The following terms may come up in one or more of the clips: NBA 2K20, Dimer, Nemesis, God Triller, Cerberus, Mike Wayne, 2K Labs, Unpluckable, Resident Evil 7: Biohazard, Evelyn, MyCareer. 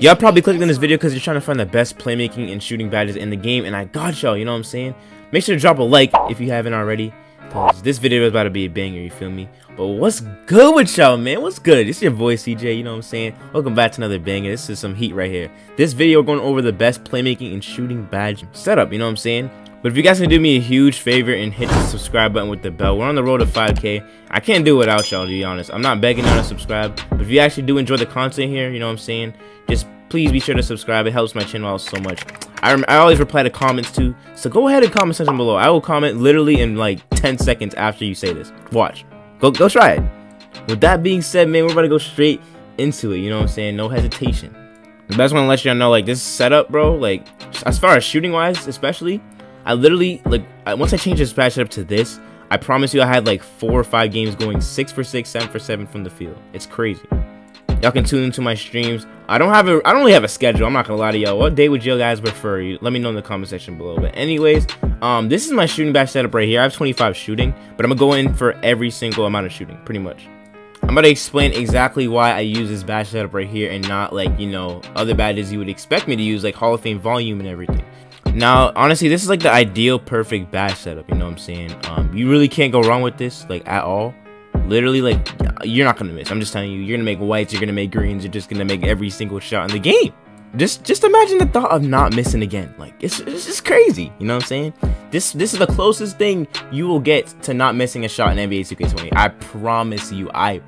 Y'all probably clicked on this video because you're trying to find the best playmaking and shooting badges in the game, and I got y'all, you know what I'm saying? Make sure to drop a like if you haven't already, because this video is about to be a banger, you feel me? But what's good with y'all, man? What's good? It's your boy CJ, you know what I'm saying? Welcome back to another banger. This is some heat right here. This video, we're going over the best playmaking and shooting badge setup, you know what I'm saying? But if you guys can do me a huge favor and hit the subscribe button with the bell, we're on the road to 5K. I can't do it without y'all, to be honest. I'm not begging y'all to subscribe, but if you actually do enjoy the content here, you know what I'm saying, just please be sure to subscribe. It helps my channel out so much. I always reply to comments too, so go ahead and comment section below. I will comment literally in like 10 seconds after you say this. Watch. Go try it. With that being said, man, we're about to go straight into it, you know what I'm saying? No hesitation. But I just want to let y'all know, like, this setup, bro, like, as far as shooting wise especially, I literally, like, once I changed this patch up to this, I promise you I had like 4 or 5 games going 6 for 6, 7 for 7 from the field. It's crazy. Y'all can tune into my streams. I don't really have a schedule. I'm not gonna lie to y'all. What day would you guys prefer? Let me know in the comment section below. But anyways, this is my shooting badge setup right here. I have 25 shooting, but I'm gonna go in for every single amount of shooting, pretty much. I'm gonna explain exactly why I use this badge setup right here and not, like, you know, other badges you would expect me to use, like Hall of Fame volume and everything. Now, honestly, this is like the ideal perfect badge setup, you know what I'm saying? You really can't go wrong with this, like, at all. Literally, like, you're not gonna miss. I'm just telling you, you're gonna make whites, you're gonna make greens, you're just gonna make every single shot in the game. Just imagine the thought of not missing again. Like, it's just crazy, you know what I'm saying? This is the closest thing you will get to not missing a shot in NBA 2K20. I promise you, I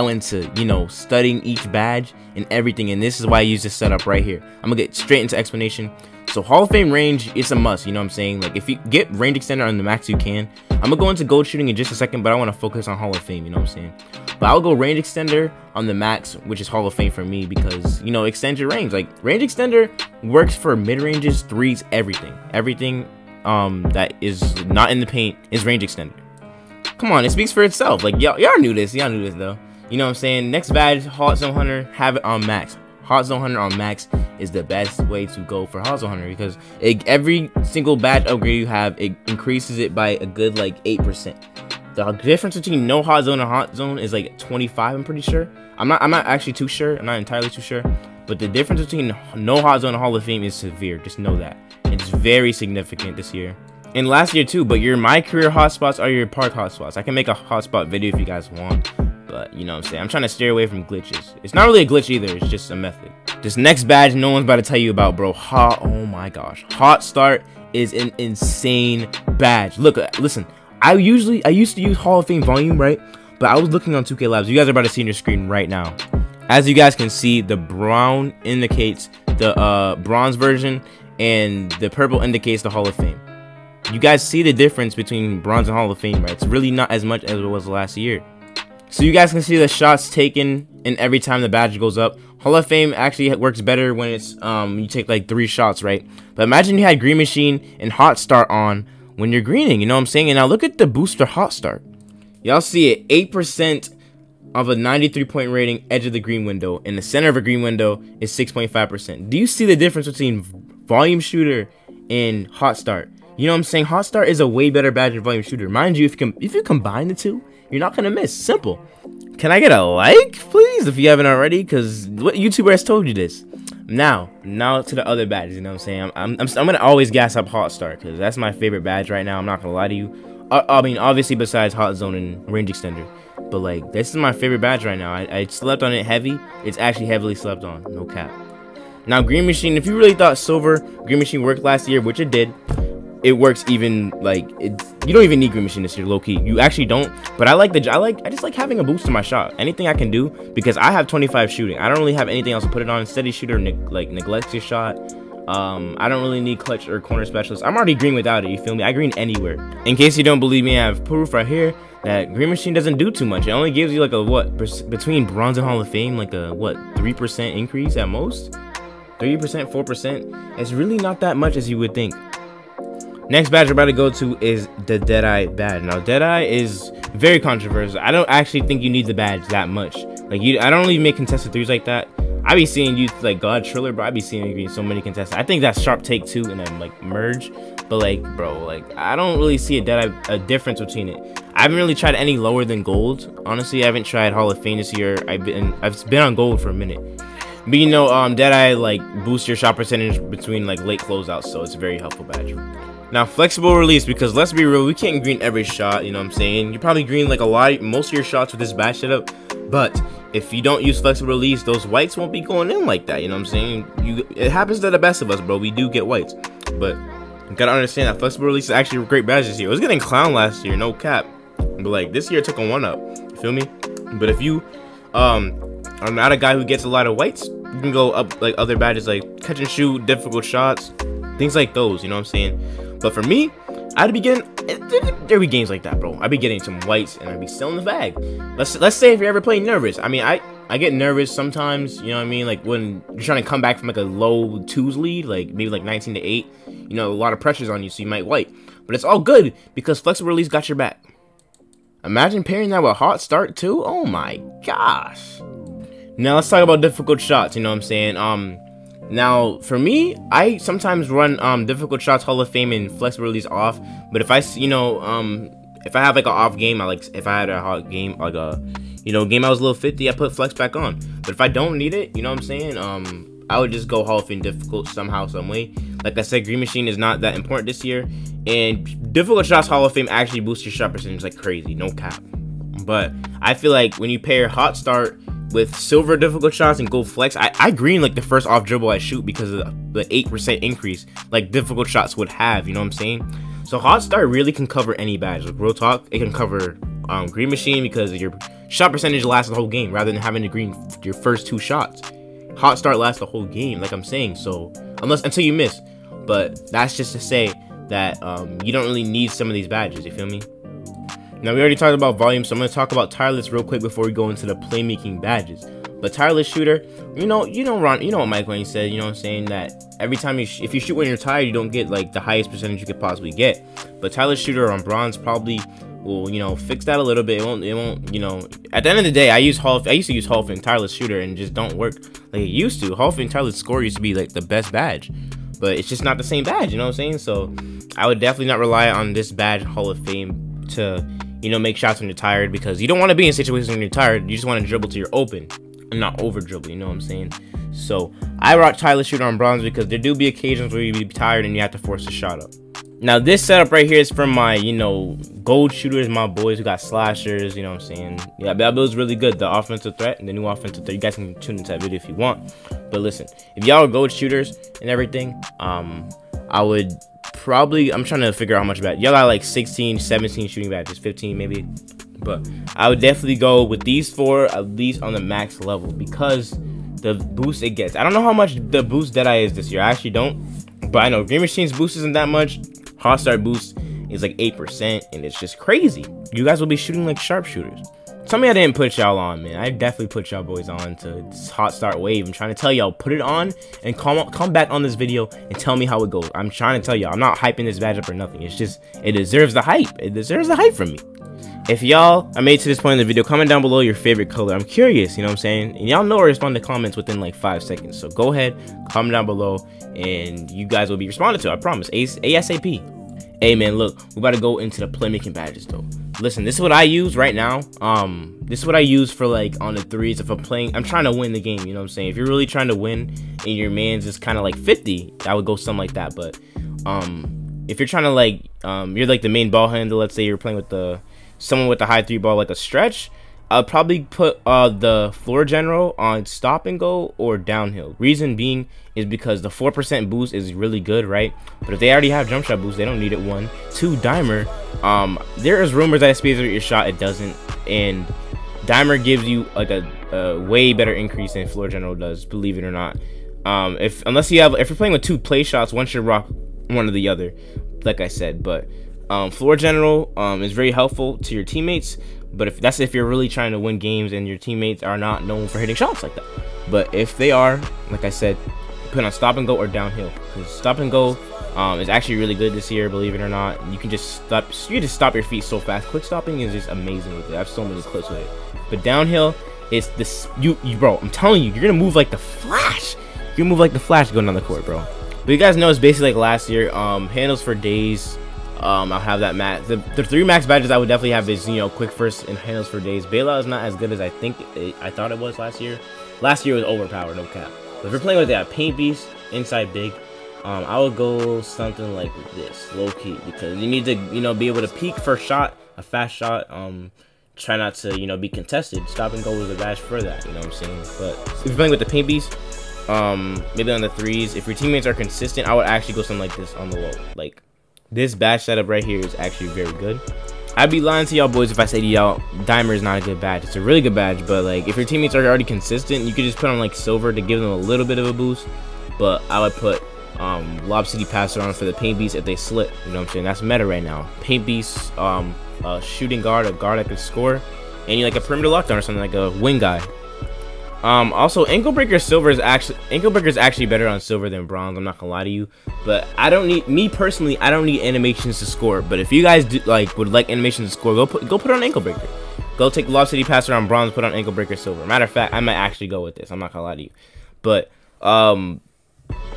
went to, you know, studying each badge and everything, and this is why I use this setup right here. I'm gonna get straight into explanation. So Hall of Fame range, it's a must, you know what I'm saying? Like, if you get range extender on the max you can. I'm gonna go into gold shooting in just a second, but I wanna focus on Hall of Fame, you know what I'm saying? But I'll go range extender on the max, which is Hall of Fame for me, because, you know, extend your range. Like, range extender works for mid-ranges, threes, everything. Everything that is not in the paint is range extender. Come on, it speaks for itself. Like, y'all knew this, though. You know what I'm saying? Next badge, Hot Zone Hunter, have it on max. Hot Zone Hunter on max is the best way to go for Hot Zone Hunter, because every single badge upgrade you have, it increases it by a good like 8%. The difference between no Hot Zone and Hot Zone is like 25, I'm pretty sure. I'm not actually too sure. I'm not entirely too sure. But the difference between no Hot Zone and Hall of Fame is severe. Just know that. It's very significant this year. And last year too, but your My Career hotspots are your park hotspots. I can make a hotspot video if you guys want. But you know what I'm saying? I'm trying to steer away from glitches. It's not really a glitch either. It's just a method. This next badge, no one's about to tell you about, bro. Oh my gosh. Hot Start is an insane badge. Look, listen. I used to use Hall of Fame volume, right? But I was looking on 2K Labs. You guys are about to see on your screen right now. As you guys can see, the brown indicates the bronze version, and the purple indicates the Hall of Fame. You guys see the difference between bronze and Hall of Fame, right? It's really not as much as it was last year. So you guys can see the shots taken, and every time the badge goes up. Hall of Fame actually works better when it's you take like 3 shots, right? But imagine you had Green Machine and Hot Start on when you're greening, you know what I'm saying? And now look at the booster Hot Start. Y'all see it, 8% of a 93-point rating, edge of the green window, and the center of a green window is 6.5%. Do you see the difference between volume shooter and Hot Start? You know what I'm saying? Hot Start is a way better badge than volume shooter. Mind you, if you combine the two, you're not gonna miss. Simple. Can I get a like, please, if you haven't already? Because what YouTuber has told you this? Now to the other badges, you know what I'm saying? I'm gonna always gas up Hot Start, because that's my favorite badge right now. I'm not gonna lie to you. I mean, obviously, besides Hot Zone and Range Extender. But, like, this is my favorite badge right now. I slept on it heavy. It's actually heavily slept on. No cap. Now, Green Machine, if you really thought Silver Green Machine worked last year, which it did, it works even like you don't even need Green Machine this year, low key. You actually don't. But I just like having a boost to my shot. Anything I can do, because I have 25 shooting. I don't really have anything else to put it on. Steady shooter neglects your shot. I don't really need clutch or corner specialist. I'm already green without it. You feel me? I green anywhere. In case you don't believe me, I have proof right here that Green Machine doesn't do too much. It only gives you like a what between bronze and Hall of Fame, like a what 3% increase at most, 3%, 4%. It's really not that much as you would think. Next badge we're about to go to is the Deadeye badge. Now, Deadeye is very controversial. I don't actually think you need the badge that much. Like, I don't really make contested threes like that. I be seeing you, like, God Triller, but I be seeing you getting so many contested. I think that's Sharp Take 2 and then, like, Merge. But, like, bro, like, I don't really see a difference between it. I haven't really tried any lower than gold. Honestly, I haven't tried Hall of Fame this year. I've been on gold for a minute. But you know, that I like boosts your shot percentage between like late closeouts, so it's a very helpful badge. Now, flexible release, because let's be real, we can't green every shot, you know what I'm saying? You probably green like most of your shots with this badge setup, but if you don't use flexible release, those whites won't be going in like that, you know what I'm saying? It happens to the best of us, bro. We do get whites, but you gotta understand that flexible release is actually a great badge this year. It was getting clown last year, no cap, but like this year it took a 1-up, you feel me? But if you are not a guy who gets a lot of whites, you can go up like other badges like catch and shoot, difficult shots, things like those, you know what I'm saying? But for me, I'd be getting, there be games like that, bro. I'd be getting some whites and I'd be selling the bag. Let's say if you're ever playing nervous. I mean, I get nervous sometimes, you know what I mean? Like when you're trying to come back from like a low 2s lead, like maybe like 19-8, you know, a lot of pressure's on you, so you might white. But it's all good because flexible release got your back. Imagine pairing that with hot start too. Oh my gosh. Now let's talk about difficult shots, you know what I'm saying? Now, for me, I sometimes run difficult shots Hall of Fame and flexible release off. But if I, you know, if I have like an off game, if I had a hot game, like a, you know, game I was a little 50, I put flex back on. But if I don't need it, you know what I'm saying? I would just go Hall of Fame difficult somehow, some way. Like I said, Green Machine is not that important this year, and difficult shots Hall of Fame actually boosts your shot percentage like crazy, no cap. But I feel like when you pair hot start with silver difficult shots and gold flex, I green like the first off dribble I shoot because of the 8% increase like difficult shots would have, you know what I'm saying? So hot start really can cover any badge, like real talk. It can cover Green Machine because your shot percentage lasts the whole game rather than having to green your first 2 shots. Hot start lasts the whole game, like I'm saying, so until you miss. But that's just to say that you don't really need some of these badges, you feel me? Now, we already talked about volume, so I'm going to talk about Tireless real quick before we go into the playmaking badges. But Tireless Shooter, you know what Mike Wayne said, you know what I'm saying, that every time if you shoot when you're tired, you don't get, like, the highest percentage you could possibly get. But Tireless Shooter on bronze probably will, you know, fix that a little bit. It won't, you know, at the end of the day, I used to use Hall of Fame Tireless Shooter and it just don't work like it used to. Hall of Fame Tireless Score used to be, like, the best badge. But it's just not the same badge, you know what I'm saying? So I would definitely not rely on this badge Hall of Fame to, you know, make shots when you're tired, because you don't want to be in situations when you're tired. You just want to dribble till you're open and not over dribble, you know what I'm saying? So I rock Tireless Shooter on bronze because there do be occasions where you be tired and you have to force the shot up. Now this setup right here is from my, you know, gold shooters, my boys who got slashers, you know what I'm saying? Yeah, that build's really good, the offensive threat and the new offensive threat. You guys can tune into that video if you want. But listen, if y'all are gold shooters and everything, I would probably, I'm trying to figure out how much badge y'all got, like 16 17 shooting badges, 15 maybe, but I would definitely go with these 4 at least on the max level because the boost it gets. I don't know how much the boost Deadeye is this year, I actually don't, but I know Green Machine's boost isn't that much. Hot Start boost is like 8% and it's just crazy. You guys will be shooting like sharpshooters. Tell me I didn't put y'all on, man. I definitely put y'all boys on to this hot start wave. I'm trying to tell y'all, put it on and come back on this video and tell me how it goes. I'm trying to tell y'all, I'm not hyping this badge up or nothing. It's just, it deserves the hype. It deserves the hype from me. If y'all are made to this point in the video, comment down below your favorite color. I'm curious, you know what I'm saying? And y'all know I respond to comments within like 5 seconds. So go ahead, comment down below and you guys will be responded to, I promise, ASAP. Hey man, look, we're about to go into the playmaking badges though. Listen, this is what I use right now. This is what I use for like on the 3s. If I'm playing, I'm trying to win the game, you know what I'm saying? If you're really trying to win and your man's is kind of like 50, I would go something like that. But if you're trying to like, you're like the main ball handler, let's say you're playing with someone with the high 3 ball like a stretch, I'll probably put the floor general on stop and go or downhill. Reason being is because the 4% boost is really good, right? But if they already have jump shot boost, they don't need it. 1, 2 dimer. There is rumors that it speeds up your shot. It doesn't, and dimer gives you like a way better increase than floor general does, believe it or not. If you're playing with 2 play shots, one should rock one or the other, like I said. But floor general is very helpful to your teammates. But if you're really trying to win games and your teammates are not known for hitting shots like that. But if they are, like I said, put on stop and go or downhill. Because stop and go is actually really good this year, believe it or not. You can just stop your feet so fast. Quick stopping is just amazing with it. I have so many clips with it. But downhill is this, bro, I'm telling you, you're gonna move like the Flash. You're gonna move like the Flash going down the court, bro. But you guys know it's basically like last year, handles for days. I'll have that max. The 3 max badges I would definitely have is, you know, quick first and handles for days. Bailout is not as good as I thought it was last year. Last year was overpowered, no cap. But if you're playing with that paint beast, inside big, I would go something like this, low key, because you need to, you know, be able to peek first shot, a fast shot. Try not to, you know, be contested. Stop and go with the bash for that. You know what I'm saying? But if you're playing with the paint beast, maybe on the threes. If your teammates are consistent, I would actually go something like this on the low. Like this bash setup right here is actually very good. I'd be lying to y'all boys if I say to y'all, Dimer is not a good badge. It's a really good badge, but like if your teammates are already consistent, you could just put on like silver to give them a little bit of a boost. But I would put Lob City Passer on for the paint beast if they slip. You know what I'm saying? That's meta right now. Paint beast, shooting guard, a guard that could score, and you like a perimeter lockdown or something like a wing guy. Also, Ankle Breaker is actually better on silver than bronze. I'm not gonna lie to you, but I don't need, me personally, I don't need animations to score. But if you guys do like would like animations to score, go put on Ankle Breaker. Go take Lob City Passer on bronze, put on Ankle Breaker silver. Matter of fact, I might actually go with this. I'm not gonna lie to you, but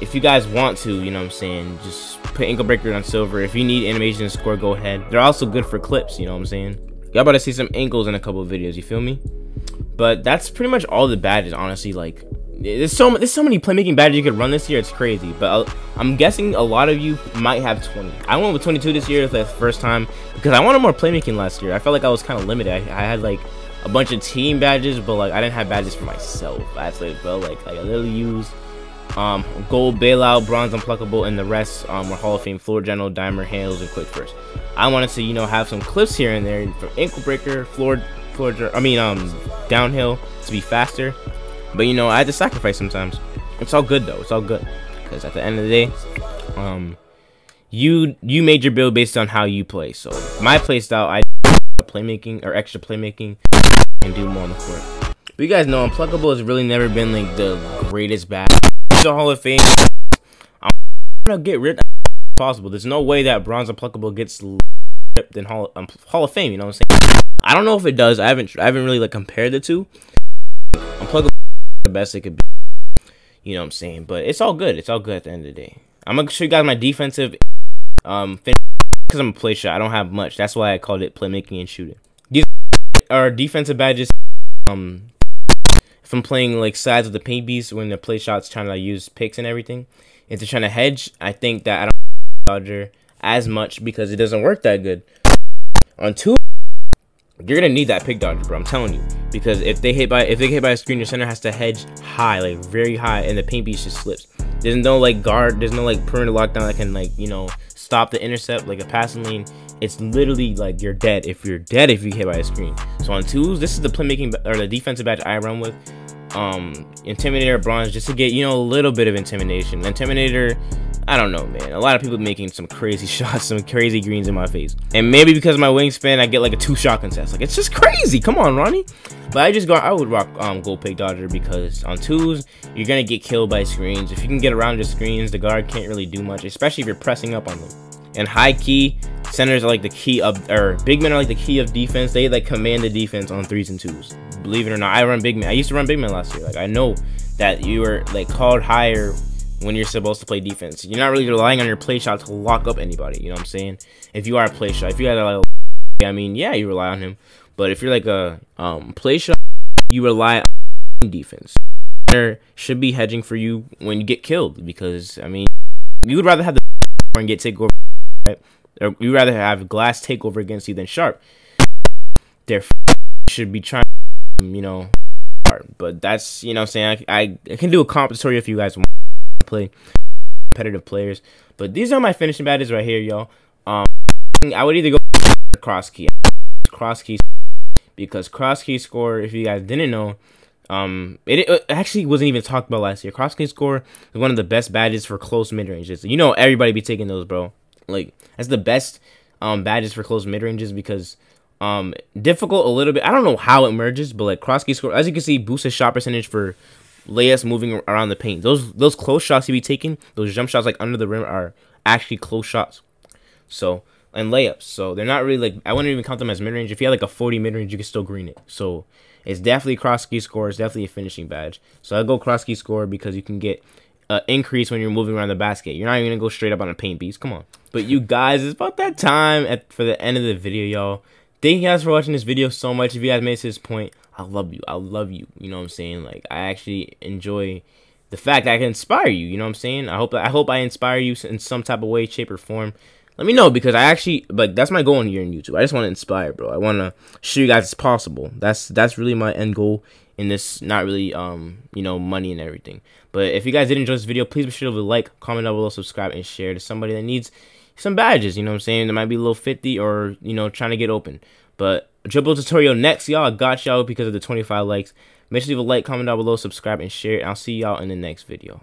if you guys want to, you know what I'm saying, just put Ankle Breaker on silver. If you need animation to score, go ahead. They're also good for clips, you know what I'm saying? Y'all about to see some ankles in a couple of videos, you feel me? But that's pretty much all the badges, honestly. Like, there's so many playmaking badges you could run this year, it's crazy. But I'm guessing a lot of you might have 20. I went with 22 this year for the first time because I wanted more playmaking last year. I felt like I was kind of limited. I had, like, a bunch of team badges, but, like, I didn't have badges for myself. Actually, but, like, I literally used gold bailout, bronze unpluckable, and the rest were Hall of Fame floor general, Dimer, handles, and quick first. I wanted to, you know, have some clips here and there from ankle breaker, downhill to be faster. But you know, I had to sacrifice sometimes. It's all good though. It's all good because at the end of the day, you made your build based on how you play. So my play style, I playmaking or extra playmaking and do more on the court. But you guys know, unpluckable has really never been like the greatest bad. The Hall of Fame, I'm gonna get rid of possible. There's no way that bronze unpluckable gets ripped in Hall of Fame, you know what I'm saying? I don't know if it does. I haven't really like compared the two. Unpluckable the best it could be, you know what I'm saying? But it's all good. It's all good at the end of the day. I'm gonna show you guys my defensive finish because I'm a play shot. I don't have much. That's why I called it playmaking and shooting. These are defensive badges. If I'm playing like sides of the paint beast when the play shots trying to like, use picks and everything, if they're trying to hedge, I think that I don't Dodger as much because it doesn't work that good. On two, you're gonna need that pick dodger, bro. I'm telling you, because if they hit by a screen, your center has to hedge high, like very high, and the paint beast just slips. There's no like guard, there's no like perimeter lockdown that can like you know stop the intercept like a passing lane. It's literally like you're dead if you hit by a screen. So on twos, this is the playmaking or the defensive badge I run with. Intimidator bronze just to get you know a little bit of intimidation. Intimidator, I don't know, man. A lot of people making some crazy shots, some crazy greens in my face. And maybe because of my wingspan, I get like a 2-shot contest. Like it's just crazy. Come on, Ronnie. But I would rock gold pick dodger because on twos, you're gonna get killed by screens. If you can get around your screens, the guard can't really do much, especially if you're pressing up on them. And high key centers are like the key of, or big men are like the key of defense. They like command the defense on threes and twos. Believe it or not, I run big man. I used to run big man last year. Like I know that you were like called higher when you're supposed to play defense. You're not really relying on your play shot to lock up anybody. You know what I'm saying? If you are a play shot, if you got like, I mean, yeah, you rely on him. But if you're like a play shot, you rely on defense. Center should be hedging for you when you get killed because I mean, you would rather have the and get takeover. Right? Or you rather have glass takeover against you than sharp. They should be trying, you know, hard. But that's, you know, what I'm saying I can do a compensatory if you guys want to play competitive players. But these are my finishing badges right here, y'all. I would either go cross key, because cross key score. If you guys didn't know, it actually wasn't even talked about last year. Cross key score is one of the best badges for close mid ranges. You know, everybody be taking those, bro. Like that's the best badges for close mid ranges because difficult a little bit. I don't know how it merges, but like cross key score, as you can see, boosts his shot percentage for layups moving around the paint. Those close shots he be taking, those jump shots like under the rim are actually close shots. So and layups, so they're not really like I wouldn't even count them as mid range. If you had like a 40 mid range, you could still green it. So it's definitely cross key score. It's definitely a finishing badge. So I go cross key score because you can get increase when you're moving around the basket. You're not even gonna go straight up on a paint beast. Come on. But you guys, it's about that time for the end of the video, y'all. Thank you guys for watching this video so much. If you guys made it to this point, I love you, you know what I'm saying? Like, I actually enjoy the fact that I can inspire you, you know what I'm saying? I hope I inspire you in some type of way, shape, or form. Let me know, because I actually, like, that's my goal here on YouTube. I just want to inspire, bro. I want to show you guys it's possible. That's really my end goal in this, not really, you know, money and everything. But if you guys did enjoy this video, please be sure to like, comment down below, subscribe, and share to somebody that needs some badges, you know what I'm saying? That might be a little 50 or, you know, trying to get open. But dribble tutorial next, y'all. I got y'all because of the 25 likes. Make sure to leave a like, comment down below, subscribe, and share. I'll see y'all in the next video.